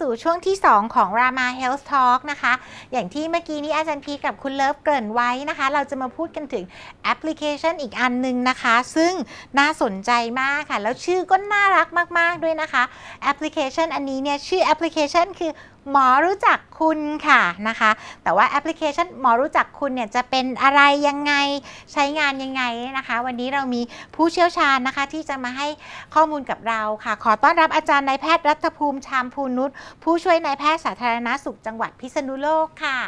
สู่ช่วงที่2ของ Rama Health Talk นะคะอย่างที่เมื่อกี้นี้อาจารย์พีกับคุณเลิฟเกริ่นไว้นะคะเราจะมาพูดกันถึงแอปพลิเคชันอีกอันนึงนะคะซึ่งน่าสนใจมากค่ะแล้วชื่อก็น่ารักมากๆด้วยนะคะแอปพลิเคชันอันนี้เนี่ยชื่อแอปพลิเคชันคือหมอรู้จักคุณค่ะนะคะแต่ว่าแอปพลิเคชันหมอรู้จักคุณเนี่ยจะเป็นอะไรยังไงใช้งานยังไงนะคะวันนี้เรามีผู้เชี่ยวชาญนะคะที่จะมาให้ข้อมูลกับเราค่ะขอต้อนรับอาจารย์นายแพทย์รัฐภูมิชามพูนุชผู้ช่วยนายแพทย์สาธารณสุขจังหวัดพิษณุโลกค่ะ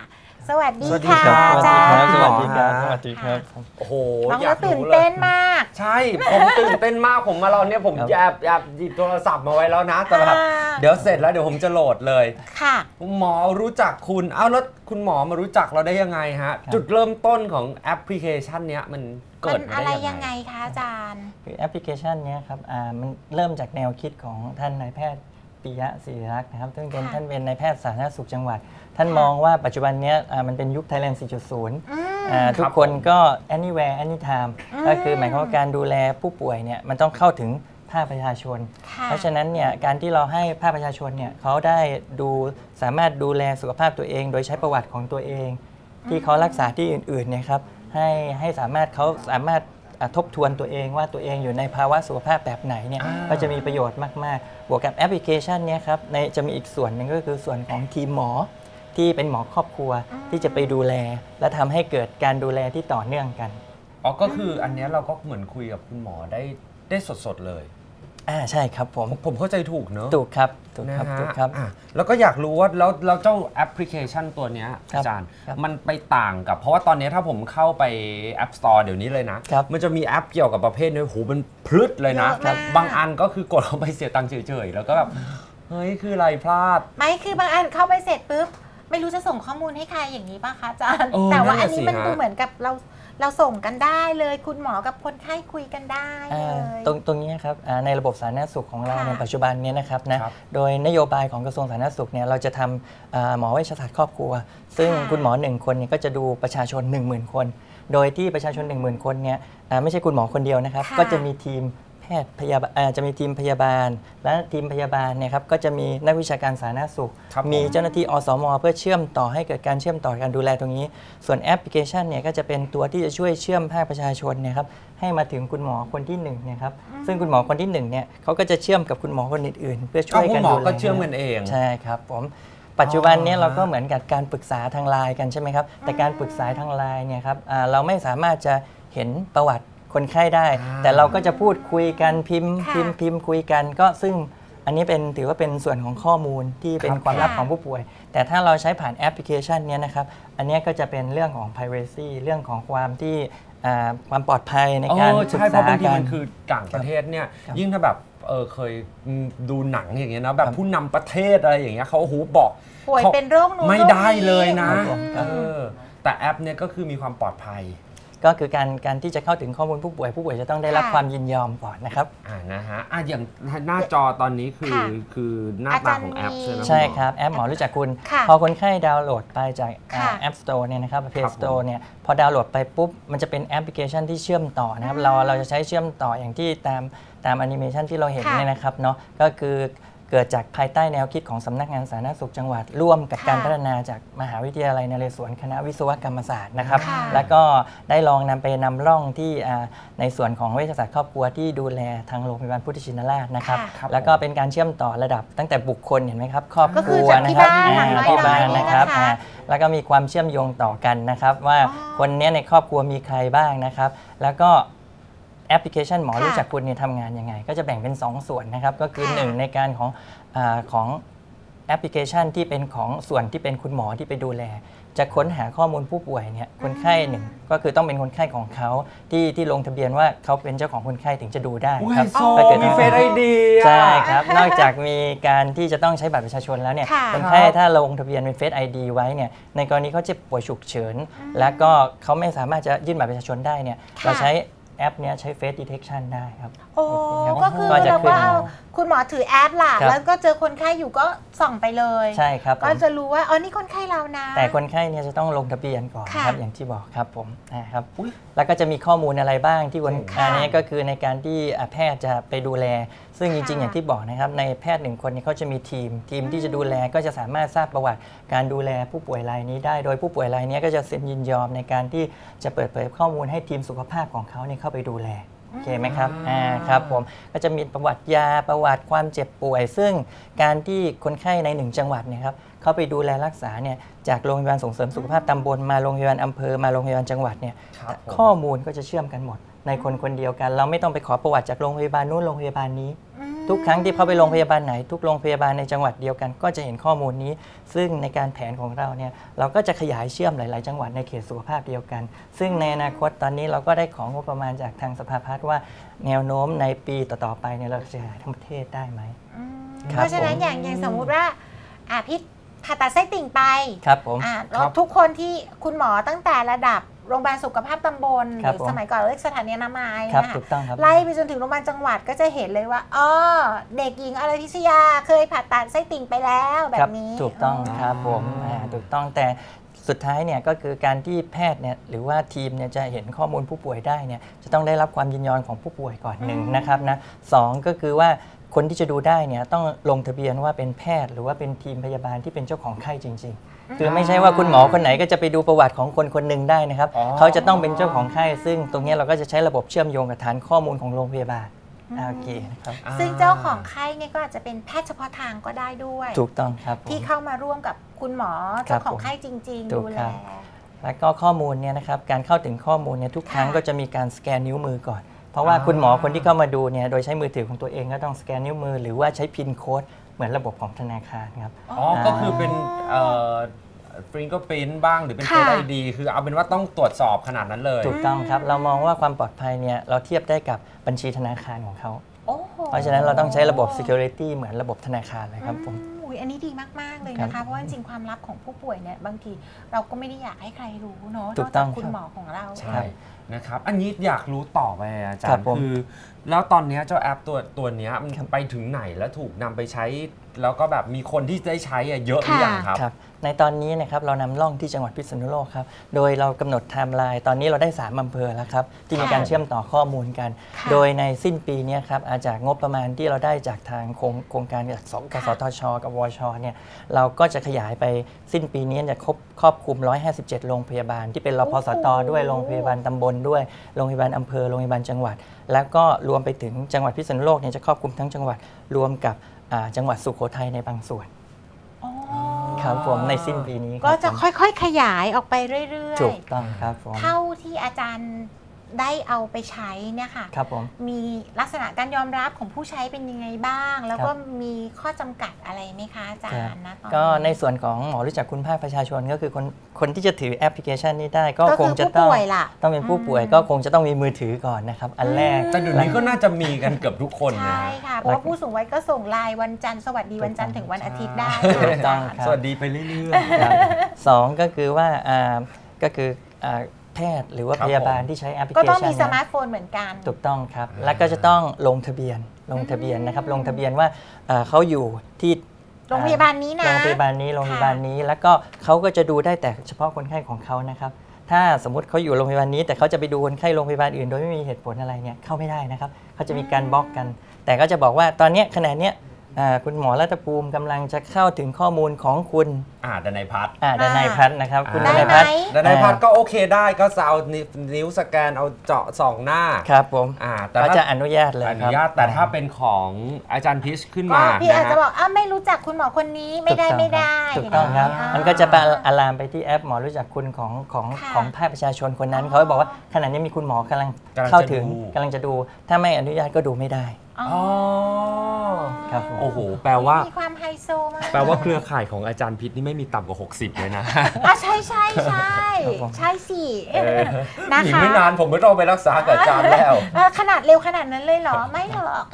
สวัสดีค่ะอาจารย์สวัสดีครับสวัสดีครับโอ้โหอยากตื่นเต้นมากใช่ผมตื่นเต้นมากผมมาเราเนี่ยผมแอบหยิบโทรศัพท์มาไว้แล้วนะแต่แบบเดี๋ยวเสร็จแล้วเดี๋ยวผมจะโหลดเลยค่ะหมอรู้จักคุณเอ้าแล้วคุณหมอมารู้จักเราได้ยังไงฮะจุดเริ่มต้นของแอปพลิเคชันเนี้ยมันเกิดอะไรยังไงคะอาจารย์คือแอปพลิเคชันเนี้ยครับมันเริ่มจากแนวคิดของท่านนายแพทย์ปิยะศิริรักษ์นะครับซึ่งเป็นท่านเป็นนายแพทย์สาธารณสุขจังหวัดท่านมองว่าปัจจุบันนี้มันเป็นยุค Thailand 4.0 ทุกคนก็ anywhere anytime ก็คือหมายความว่าการดูแลผู้ป่วยเนี่ยมันต้องเข้าถึงภาคประชาชนเพราะฉะนั้นเนี่ยการที่เราให้ภาคประชาชนเนี่ยเขาได้ดูสามารถดูแลสุขภาพตัวเองโดยใช้ประวัติของตัวเองที่เขารักษาที่อื่นๆนะครับให้สามารถเขาสามารถทบทวนตัวเองว่าตัวเองอยู่ในภาวะสุขภาพแบบไหนเนี่ยก็จะมีประโยชน์มากๆบวกกับแอปพลิเคชันเนี่ยครับในจะมีอีกส่วนหนึ่งก็คือส่วนของทีมหมอที่เป็นหมอครอบครัวที่จะไปดูแลและทำให้เกิดการดูแลที่ต่อเนื่องกันอ๋อก็คืออันนี้เราก็เหมือนคุยกับคุณหมอได้สดๆเลยใช่ครับผมเข้าใจถูกเนอะถูกครับถูกครับถูกครับแล้วก็อยากรู้ว่าแล้วเจ้าแอปพลิเคชันตัวนี้อาจารย์มันไปต่างกับเพราะว่าตอนนี้ถ้าผมเข้าไป App Store เดี๋ยวนี้เลยนะมันจะมีแอปเกี่ยวกับประเภทนี้โหมันพลึดเลยนะบางอันก็คือกดเข้าไปเสียตังค์เฉยๆแล้วก็แบบเฮ้ยคืออะไรพลาดไม่คือบางอันเข้าไปเสร็จปุ๊บไม่รู้จะส่งข้อมูลให้ใครอย่างนี้ป่ะคะอาจารย์แต่ว่าอันนี้มันดูเหมือนกับเราส่งกันได้เลยคุณหมอกับคนไข้คุยกันได้เลยตรงนี้ครับในระบบสาธารณสุขของเราในปัจจุบันนี้นะครับนะโดยนโยบายของกระทรวงสาธารณสุขเนี่ยเราจะทำหมอเวชศาสตร์ครอบครัวซึ่งคุณหมอ1คนเนี่ยก็จะดูประชาชน 10,000 คนโดยที่ประชาชน 10,000 คนเนี่ยไม่ใช่คุณหมอคนเดียวนะครับก็จะมีทีมแพทย์พยาบาลจะมีทีมพยาบาลและทีมพยาบาลเนี่ยครับก็จะมีนักวิชาการสาธารณสุขมีเจ้าหน้าที่อสม.เพื่อเชื่อมต่อให้เกิดการเชื่อมต่อการดูแลตรงนี้ส่วนแอปพลิเคชันเนี่ยก็จะเป็นตัวที่จะช่วยเชื่อมภาคประชาชนเนี่ยครับให้มาถึงคุณหมอคนที่1เนี่ยครับซึ่งคุณหมอคนที่1เนี่ยเขาก็จะเชื่อมกับคุณหมอคนอื่นๆเพื่อช่วยกันดูแลคุณหมอก็เชื่อมกันเองใช่ครับผมปัจจุบันนี้เราก็เหมือนกับการปรึกษาทางไลน์กันใช่ไหมครับแต่การปรึกษาทางไลน์เนี่ยครับเราไม่สามารถจะเห็นประวัติคนไข้ได้แต่เราก็จะพูดคุยกันพิมพ์คุยกันก็ซึ่งอันนี้เป็นถือว่าเป็นส่วนของข้อมูลที่เป็นความลับของผู้ป่วยแต่ถ้าเราใช้ผ่านแอปพลิเคชันนี้นะครับอันนี้ก็จะเป็นเรื่องของ privacy เรื่องของความที่ความปลอดภัยในการศึกษาการมันคือต่างประเทศเนี่ยยิ่งถ้าแบบเคยดูหนังอย่างเงี้ยนะแบบผู้นำประเทศอะไรอย่างเงี้ยเขาหูบอกป่วยเป็นโรคนู้นไม่ได้เลยนะแต่แอปเนี่ยก็คือมีความปลอดภัยก็คือการที่จะเข้าถึงข้อมูลผู้ป่วยจะต้องได้รับความยินยอมก่อนนะครับนะฮะอย่างหน้าจอตอนนี้คือหน้าตาของแอปใช่ครับแอปหมอรู้จักคุณพอคนไข้ดาวน์โหลดไปจากแอป Store เนี่ยนะครับ Play Store เนี่ยพอดาวน์โหลดไปปุ๊บมันจะเป็นแอปพลิเคชันที่เชื่อมต่อนะครับเราจะใช้เชื่อมต่ออย่างที่ตามแอนิเมชันที่เราเห็นเนี่ยนะครับเนาะก็คือเกิดจากภายใต้แนวคิดของสำนักงานสาธารณสุขจังหวัดร่วมกับการพัฒนาจากมหาวิทยาลัยนเรศวรคณะวิศวกรรมศาสตร์นะครับแล้วก็ได้ลองนำร่องที่ในส่วนของเวชศาสตร์ครอบครัวที่ดูแลทางโรงพยาบาลพุทธชินราชนะครับแล้วก็เป็นการเชื่อมต่อระดับตั้งแต่บุคคลเห็นไหมครับครอบครัวนะครับที่บ้านนะครับแล้วก็มีความเชื่อมโยงต่อกันนะครับว่าคนนี้ในครอบครัวมีใครบ้างนะครับแล้วก็แอปพลิเคชันหมอรู้จักคุณเนี่ยทำงานยังไงก็จะแบ่งเป็น2ส่วนนะครับก็คือ1ในการของแอปพลิเคชันที่เป็นของส่วนที่เป็นคุณหมอที่ไปดูแลจะค้นหาข้อมูลผู้ป่วยเนี่ยคนไข้1ก็คือต้องเป็นคนไข้ของเขาที่ลงทะเบียนว่าเขาเป็นเจ้าของคนไข้ถึงจะดูได้ครับก็จะมีเฟซไอดีใช่ครับนอกจากมีการที่จะต้องใช้บัตรประชาชนแล้วเนี่ยคนไข้ถ้าลงทะเบียนเป็นเฟซไอดีไว้เนี่ยในกรณีเขาเจ็บป่วยฉุกเฉินแล้วก็เขาไม่สามารถจะยื่นบัตรประชาชนได้เนี่ยเราใช้แอปนี้ใช้ Face Detection ได้ครับก็คือเราก็เอา คุณหมอถือแอปล่ะแล้วก็เจอคนไข้อยู่ก็ส่องไปเลยใช่ครับก็จะรู้ว่าอ๋อนี่คนไข้เรานะแต่คนไข้เนี่ยจะต้องลงทะเบียนก่อนครับอย่างที่บอกครับผมนะครับแล้วก็จะมีข้อมูลอะไรบ้างที่วันนี้ก็คือในการที่แพทย์จะไปดูแลซึ่งจริงๆอย่างที่บอกนะครับในแพทย์หนึ่งคนเนี่ยเขาจะมีทีมที่จะดูแลก็จะสามารถทราบประวัติการดูแลผู้ป่วยรายนี้ได้โดยผู้ป่วยรายนี้ก็จะเซ็นยินยอมในการที่จะเปิดเผยข้อมูลให้ทีมสุขภาพของเขาเนี่ยเข้าไปดูแลโอเคไหมครับครับผมก็จะมีประวัติยาประวัติความเจ็บป่วยซึ่งการที่คนไข้ใน1จังหวัดนะครับเขาไปดูแลรักษาเนี่ยจากโรงพยาบาลส่งเสริมสุขภาพตำบลมาโรงพยาบาลอำเภอมาโรงพยาบาลจังหวัดเนี่ยข้อมูลก็จะเชื่อมกันหมดในคนคนเดียวกันเราไม่ต้องไปขอประวัติจากโรงพยาบาลนู้นโรงพยาบาลนี้ทุกครั้งที่เขาไปโรงพยาบาลไหนทุกโรงพยาบาลในจังหวัดเดียวกันก็จะเห็นข้อมูลนี้ซึ่งในการแผนของเราเนี่ยเราก็จะขยายเชื่อมหลายๆจังหวัดในเขตสุขภาพเดียวกันซึ่งในอนาคตตอนนี้เราก็ได้ของงบประมาณจากทางสภาพัฒน์ว่าแนวโน้มในปีต่อๆไปเนี่ยเราจะขยายทั้งประเทศได้ไหมเพราะฉะนั้นอย่างสมมุติว่าพิษผ่าตัดไส้ติ่งไปครับผมแล้วทุกคนที่คุณหมอตั้งแต่ระดับโรงพยาบาลสุขภาพตำบลหรือสมัยก่อนเรียกสถานีอนามัยนะคะไล่ไปจนถึงโรงพยาบาลจังหวัดก็จะเห็นเลยว่าอ๋อเด็กหญิงอรพิชยาเคยผ่าตัดไส้ติ่งไปแล้วแบบนี้ถูกต้องครับผมถูกต้องแต่สุดท้ายเนี่ยก็คือการที่แพทย์เนี่ยหรือว่าทีมเนี่ยจะเห็นข้อมูลผู้ป่วยได้เนี่ยจะต้องได้รับความยินยอมของผู้ป่วยก่อนหนึ่งนะครับนะ2ก็คือว่าคนที่จะดูได้เนี่ยต้องลงทะเบียนว่าเป็นแพทย์หรือว่าเป็นทีมพยาบาลที่เป็นเจ้าของไข้จริงๆคือไม่ใช่ว่าคุณหมอคนไหนก็จะไปดูประวัติของคนคนหนึ่งได้นะครับเขาจะต้องเป็นเจ้าของไข้ซึ่งตรงนี้เราก็จะใช้ระบบเชื่อมโยงกับฐานข้อมูลของโรงพยาบาลโอเคนะครับซึ่งเจ้าของไข้เนี่ยก็อาจจะเป็นแพทย์เฉพาะทางก็ได้ด้วยถูกต้องครับที่เข้ามาร่วมกับคุณหมอเจ้าของไข้จริงๆดูแลแล้วก็ข้อมูลเนี่ยนะครับการเข้าถึงข้อมูลเนี่ยทุกครั้งก็จะมีการสแกนนิ้วมือก่อนเพราะว่าคุณหมอคนที่เข้ามาดูเนี่ยโดยใช้มือถือของตัวเองก็ต้องสแกนนิ้วมือหรือว่าใช้พินโค้ดเหมือนระบบของธนาคารครับอ๋อก็คือเป็นfingerprint บ้างหรือเป็น Face ID คือเอาเป็นว่าต้องตรวจสอบขนาดนั้นเลยถูกต้องครับเรามองว่าความปลอดภัยเนี่ยเราเทียบได้กับบัญชีธนาคารของเขาเพราะฉะนั้นเราต้องใช้ระบบ security เหมือนระบบธนาคารเลยครับผมอันนี้ดีมากๆเลยนะคะเพราะว่าจริงความลับของผู้ป่วยเนี่ยบางทีเราก็ไม่ได้อยากให้ใครรู้เนาะนอกจากคุณหมอของเราใช่นะครับอันนี้อยากรู้ต่อไปอาจารย์คือแล้วตอนนี้เจ้าแอปตัวนี้มันไปถึงไหนและถูกนำไปใช้แล้วก็แบบมีคนที่ได้ใช้เยอะหรือยังครับในตอนนี้นะครับเรานำล่องที่จังหวัดพิษณุโลกครับโดยเรากำหนดไทม์ไลน์ตอนนี้เราได้3อำเภอแล้วครับที่มีการเชื่อมต่อข้อมูลกันโดยในสิ้นปีนี้ครับอาจากงบประมาณที่เราได้จากทางโครงการจากกสทช.กับวช.เนี่ยเราก็จะขยายไปสิ้นปีนี้จะครอบคลุม157โรงพยาบาลที่เป็นรพสต.ด้วยโรงพยาบาลตำบลด้วยโรงพยาบาลอำเภอโรงพยาบาลจังหวัดแล้วก็รวมไปถึงจังหวัดพิษณุโลกเนี่ยจะครอบคลุมทั้งจังหวัดรวมกับจังหวัดสุโขทัยในบางส่วนครับผมในสิ้นปีนี้ก็จะค่อยๆขยายออกไปเรื่อยๆถูกต้องครับผมเท่าที่อาจารย์ได้เอาไปใช้เนี่ยค่ะครับผมมีลักษณะการยอมรับของผู้ใช้เป็นยังไงบ้างแล้วก็มีข้อจำกัดอะไรไหมคะอาจารย์นะก็ในส่วนของหมอรู้จักคุณภาคประชาชนก็คือคนที่จะถือแอปพลิเคชันนี้ได้ก็คงจะต้องเป็นผู้ป่วยก็คงจะต้องมีมือถือก่อนนะครับอันแรกแต่เดี๋ยวนี้ก็น่าจะมีกันเกือบทุกคนใช่ค่ะเพราะว่าผู้สูงวัยก็ส่งไลน์วันจันทร์สวัสดีวันจันทร์ถึงวันอาทิตย์ได้สวัสดีไปเรื่อยๆ2ก็คือว่าก็คือแพทย์หรือว่าพยาบาลที่ใช้แอปพลิเคชันก็ต้องมีสมาร์ทโฟนเหมือนกันถูกต้องครับแล้วก็จะต้องลงทะเบียนนะครับลงทะเบียนว่าเขาอยู่ที่โรงพยาบาลนี้นะโรงพยาบาลนี้แล้วก็เขาก็จะดูได้แต่เฉพาะคนไข้ของเขานะครับถ้าสมมติเขาอยู่โรงพยาบาลนี้แต่เขาจะไปดูคนไข้โรงพยาบาลอื่นโดยไม่มีเหตุผลอะไรเนี่ยเข้าไม่ได้นะครับเขาจะมีการบล็อกกันแต่ก็จะบอกว่าตอนนี้ขณะเนี้ยคุณหมอรัตภูมิกำลังจะเข้าถึงข้อมูลของคุณดนัยพัฒน์นะครับคุณดนัยพัฒน์ก็โอเคได้ก็เอานิ้วสแกนเอาเจาะส่องหน้าครับผมแต่ก็จะอนุญาตเลยครับแต่ถ้าเป็นของอาจารย์พิชขึ้นมาพี่อาจจะบอกไม่รู้จักคุณหมอคนนี้ไม่ได้ถูกต้องครับมันก็จะไปอะลามไปที่แอปหมอรู้จักคุณของภาคประชาชนคนนั้นเขาบอกว่าขณะนี้มีคุณหมอกำลังเข้าถึงกำลังจะดูถ้าไม่อนุญาตก็ดูไม่ได้ครับโอ้โหแปลว่ามีความไฮโซมากแปลว่าเครือข่ายของอาจารย์พิชนี่ไม่มีต่ำกว่า60เลยนะใช่สินะคะไม่นานผมก็ต้องไปรักษากับอาจารย์แล้วขนาดเร็วขนาดนั้นเลยเหรอไม่หรอก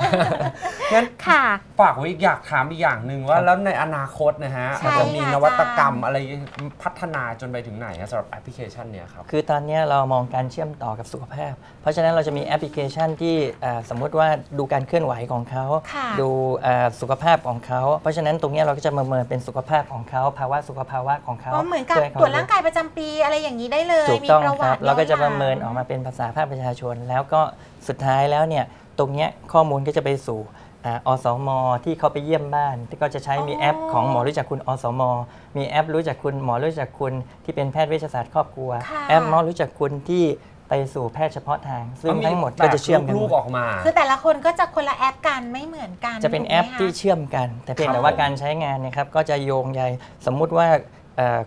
งั้นค่ะฝากไว้อยากถามอีกอย่างหนึ่งว่าแล้วในอนาคตนะฮะจะมีนวัตกรรมอะไรพัฒนาจนไปถึงไหนสำหรับแอปพลิเคชันเนี่ยครับคือตอนนี้เรามองการเชื่อมต่อกับสุขภาพเพราะฉะนั้นเราจะมีแอปพลิเคชันที่สมมติว่าดูการ เคลื่อนไหวของเขาดูสุขภาพของเขาเพราะฉะนั้นตรงนี้เราก็จะประเมินเป็นสุขภาพของเขาภาวะสุขภาวะของเขาเหมือนกับตรวจร่างกายประจำปีอะไรอย่างนี้ได้เลยมีประวัติเราก็จะประเมินออกมาเป็นภาษาภาคประชาชนแล้วก็สุดท้ายแล้วเนี่ยตรงนี้ข้อมูลก็จะไปสู่อสม.ที่เขาไปเยี่ยมบ้านก็จะใช้มีแอปของหมอรู้จักคุณอสม.มีแอปรู้จักคุณหมอรู้จักคุณที่เป็นแพทย์เวชศาสตร์ครอบครัวแอปหมอรู้จักคุณที่ไปสู่แพทย์เฉพาะทางซึ่งทั้งหมดก็จะเชื่อมลูกออกมาคือแต่ละคนก็จะคนละแอปกันไม่เหมือนกันจะเป็นแอปที่เชื่อมกันแต่เพียงแต่ว่าการใช้งานนะครับก็จะโยงใยสมมุติว่า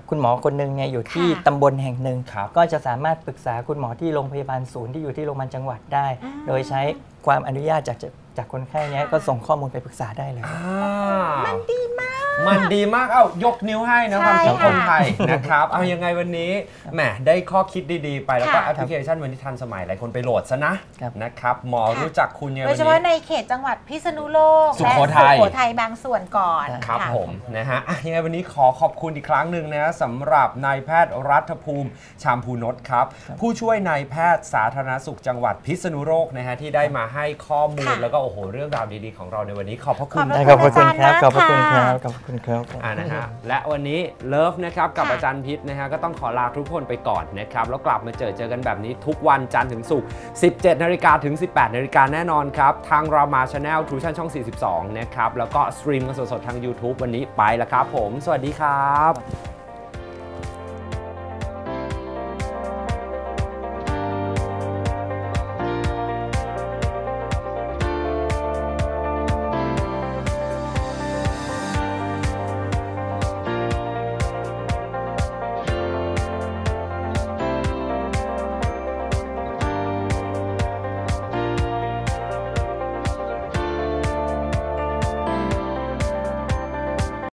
คุณหมอคนหนึ่งเนี่ยอยู่ที่ตำบลแห่งหนึ่งก็จะสามารถปรึกษาคุณหมอที่โรงพยาบาลศูนย์ที่อยู่ที่โรงพยาบาลจังหวัดได้โดยใช้ความอนุญาตจากคนไข้เนี้ยก็ส่งข้อมูลไปปรึกษาได้เลยมันดีมากเอ้ายกนิ้วให้นะความคิดคนไทยนะครับเอายังไงวันนี้แหมได้ข้อคิดดีๆไปแล้วก็แอปพลิเคชันวันนี้ทันสมัยหลายคนไปโหลดซะนะนะครับหมอรู้จักคุณเนี่ยโดยเฉพาะในเขตจังหวัดพิษณุโลกและสุโขทัยบางส่วนก่อนครับผมนะฮะยังไงวันนี้ขอขอบคุณอีกครั้งหนึ่งนะสำหรับนายแพทย์รัฐภูมิชามพูนนท์ครับผู้ช่วยนายแพทย์สาธารณสุขจังหวัดพิษณุโลกนะฮะที่ได้มาให้ข้อมูลแล้วก็โอ้โหเรื่องราวดีๆของเราในวันนี้ขอบพระคุณขอบพระคุณครับขอบพระคุณครับขอบพระคุณครับนะฮะและวันนี้เลิฟนะครับกับอาจารย์พิษนะฮะก็ต้องขอลาทุกคนไปก่อนนะครับแล้วกลับมาเจอกันแบบนี้ทุกวันจันทร์ถึงศุกร์ 17 นาฬิกาถึง 18 นาฬิกาแน่นอนครับทาง Rama Channel ทรูชั่นช่อง 42นะครับแล้วก็สตรีมกันสดๆทาง YouTube วันนี้ไปแล้วครับผมสวัสดีครับ